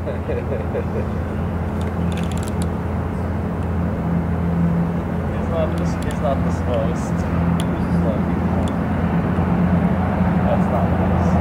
It's not the slowest. That's not nice.